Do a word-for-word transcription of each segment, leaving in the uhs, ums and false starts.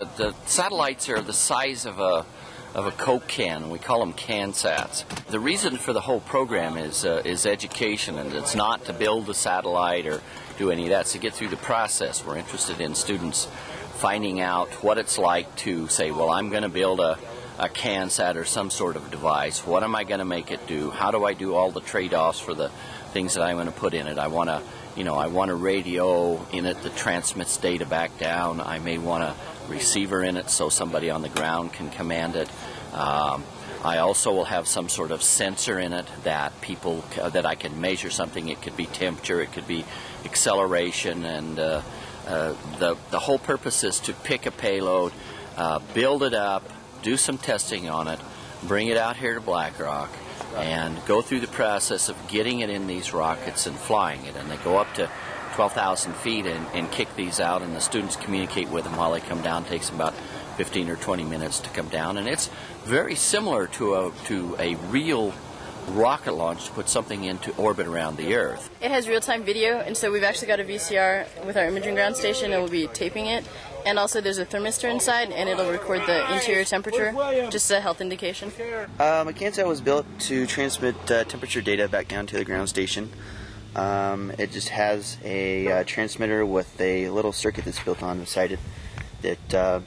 The satellites are the size of a of a Coke can. We call them CANSATs. The reason for the whole program is uh, is education, and it's not to build a satellite or do any of that. It's to get through the process. We're interested in students finding out what it's like to say, well, I'm going to build a a CANSAT or some sort of device. What am I going to make it do? How do I do all the trade-offs for the things that I'm going to put in it? I want to, you know, I want a radio in it that transmits data back down. I may want a receiver in it so somebody on the ground can command it. Um, I also will have some sort of sensor in it that people uh, that I can measure something. It could be temperature, it could be acceleration, and uh, uh, the the whole purpose is to pick a payload, uh, build it up, do some testing on it, bring it out here to Black Rock, and go through the process of getting it in these rockets and flying it. And they go up to twelve thousand feet and, and kick these out, and the students communicate with them while they come down. It takes them about fifteen or twenty minutes to come down. And it's very similar to a, to a real rocket launch to put something into orbit around the Earth. It has real-time video, and so we've actually got a V C R with our imaging ground station, and we'll be taping it. And also there's a thermistor inside, and it'll record the interior temperature, just a health indication. Um, a CANSAT was built to transmit uh, temperature data back down to the ground station. Um, it just has a uh, transmitter with a little circuit that's built on inside it that, uh,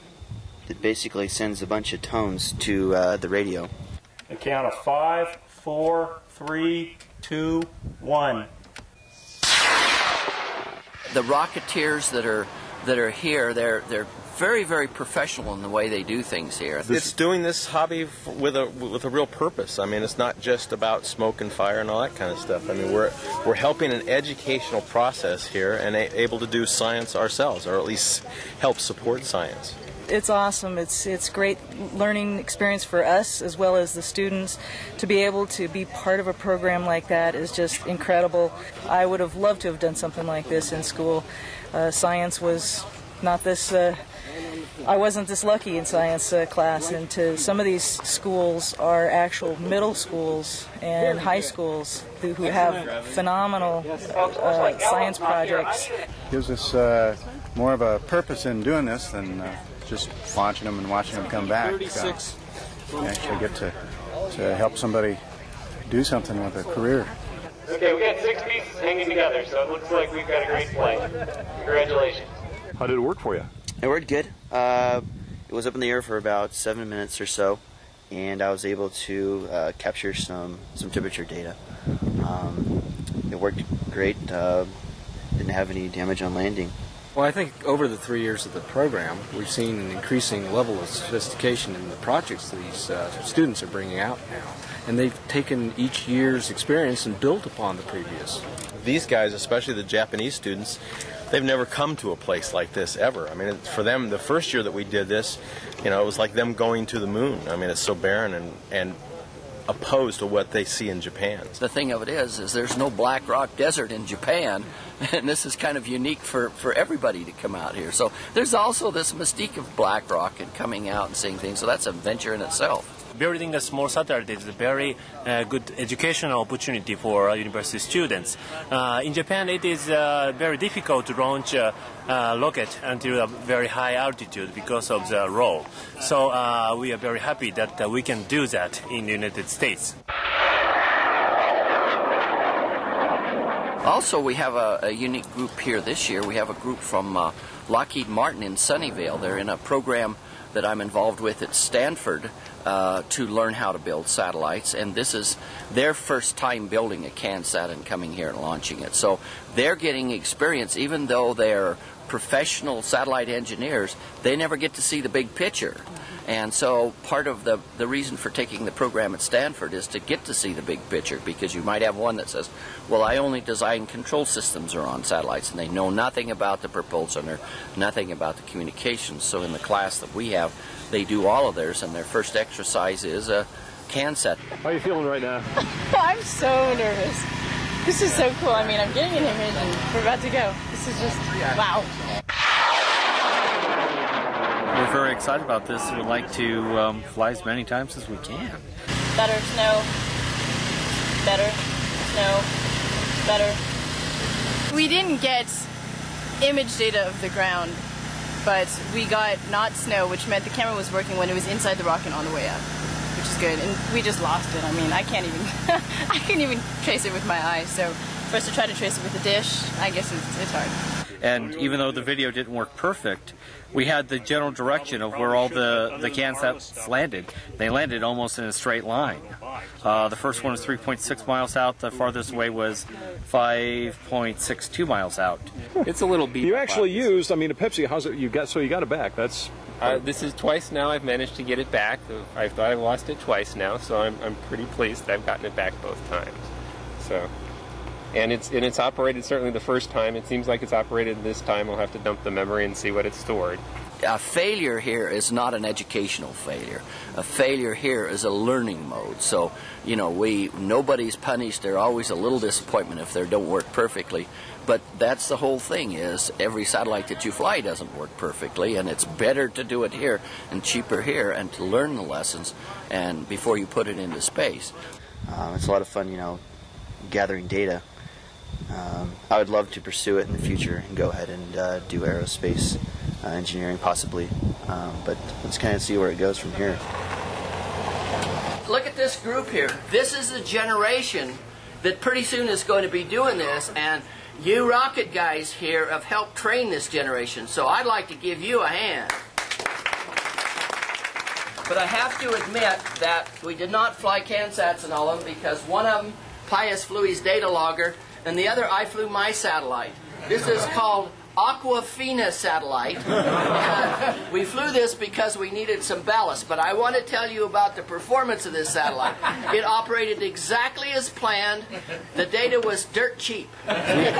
that basically sends a bunch of tones to uh, the radio. A count of five, four, three, two, one. The rocketeers that are that are here, they're they're very very professional in the way they do things here. It's doing this hobby with a with a real purpose. I mean, it's not just about smoke and fire and all that kind of stuff. I mean, we're we're helping an educational process here and a, able to do science ourselves, or at least help support science. It's awesome. It's it's great learning experience for us as well as the students. To be able to be part of a program like that is just incredible. I would have loved to have done something like this in school. Uh, science was not this. Uh, I wasn't this lucky in science uh, class. And to some of these schools are actual middle schools and high schools who, who have phenomenal uh, science projects. Gives us uh, more of a purpose in doing this than. Uh, Just launching them and watching them come back. So you actually get to, to help somebody do something with their career. Okay, we got six pieces hanging together, so it looks like we've got a great flight. Congratulations. How did it work for you? It worked good. Uh, it was up in the air for about seven minutes or so, and I was able to uh, capture some, some temperature data. Um, it worked great. Uh, didn't have any damage on landing. Well, I think over the three years of the program, we've seen an increasing level of sophistication in the projects these uh, students are bringing out now. And they've taken each year's experience and built upon the previous. These guys, especially the Japanese students, they've never come to a place like this ever. I mean, for them, the first year that we did this, you know, it was like them going to the moon. I mean, it's so barren and, and opposed to what they see in Japan. The thing of it is, is there's no Black Rock Desert in Japan, and this is kind of unique for, for everybody to come out here. So there's also this mystique of Black Rock and coming out and seeing things, so that's a venture in itself. Building a small satellite is a very uh, good educational opportunity for uh, university students. Uh, in Japan, it is uh, very difficult to launch a uh, rocket until a very high altitude because of the roll. So uh, we are very happy that uh, we can do that in the United States. Also, we have a, a unique group here this year. We have a group from uh, Lockheed Martin in Sunnyvale. They're in a program that I'm involved with at Stanford uh, to learn how to build satellites, and this is their first time building a CANSAT and coming here and launching it. So they're getting experience, even though they're professional satellite engineers, they never get to see the big picture. And so part of the, the reason for taking the program at Stanford is to get to see the big picture, because you might have one that says, well, I only design control systems or on satellites, and they know nothing about the propulsion or nothing about the communications. So in the class that we have, they do all of theirs, and their first exercise is a CANSAT. How are you feeling right now? I'm so nervous. This is so cool. I mean, I'm getting an image, and we're about to go. This is just, wow. We're very excited about this, and we'd like to um, fly as many times as we can. Better snow, better snow, better. We didn't get image data of the ground but we got not snow, which meant the camera was working when it was inside the rocket on the way up, which is good. And we just lost it. I mean, I can't even, I can't even trace it with my eyes. So for us to try to trace it with a dish, I guess it's, it's hard. And even though the video didn't work perfect, we had the general direction of where all the, the CANSATs landed. They landed almost in a straight line. Uh, the first one was three point six miles out. The farthest away was five point six two miles out. It's a little beat. You actually used, I mean, a Pepsi. How's it? You got so you got it back. That's uh, this is twice now. I've managed to get it back. I thought I lost it twice now, so I'm I'm pretty pleased that I've gotten it back both times. So. And it's, and it's operated certainly the first time. It seems like it's operated this time. We'll have to dump the memory and see what it's stored. A failure here is not an educational failure. A failure here is a learning mode. So, you know, we nobody's punished. There's always a little disappointment if they don't work perfectly. But that's the whole thing is every satellite that you fly doesn't work perfectly, and it's better to do it here and cheaper here and to learn the lessons and before you put it into space. Um, it's a lot of fun, you know, gathering data. Um, I would love to pursue it in the future and go ahead and uh, do aerospace uh, engineering possibly, um, but let's kind of see where it goes from here. Look at this group here. This is the generation that pretty soon is going to be doing this, and you rocket guys here have helped train this generation, so I'd like to give you a hand. But I have to admit that we did not fly CANSATs in all of them because one of them, Pius Fluey's data logger, and the other, I flew my satellite. This is called Aquafina satellite. And we flew this because we needed some ballast, but I want to tell you about the performance of this satellite. It operated exactly as planned. The data was dirt cheap. Okay,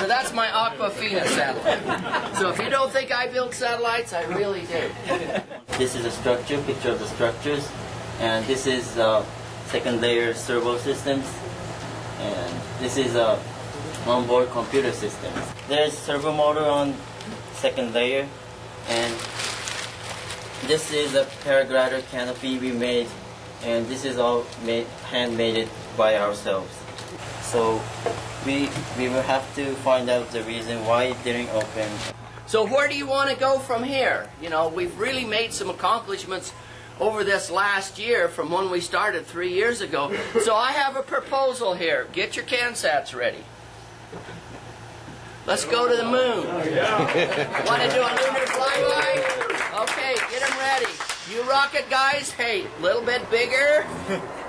so that's my Aquafina satellite. So if you don't think I build satellites, I really do. This is a structure, picture of the structures, and this is uh, second layer servo systems. And this is a onboard computer system. There's servo motor on second layer, and this is a paraglider canopy we made, and this is all made, handmade it by ourselves. So we we will have to find out the reason why it didn't open. So where do you want to go from here? You know, we've really made some accomplishments over this last year from when we started three years ago. So I have a proposal here. Get your CANSATs ready. Let's go to the moon. Oh, yeah. Want to do a lunar flyby? Okay, get them ready. You rocket guys, hey, a little bit bigger.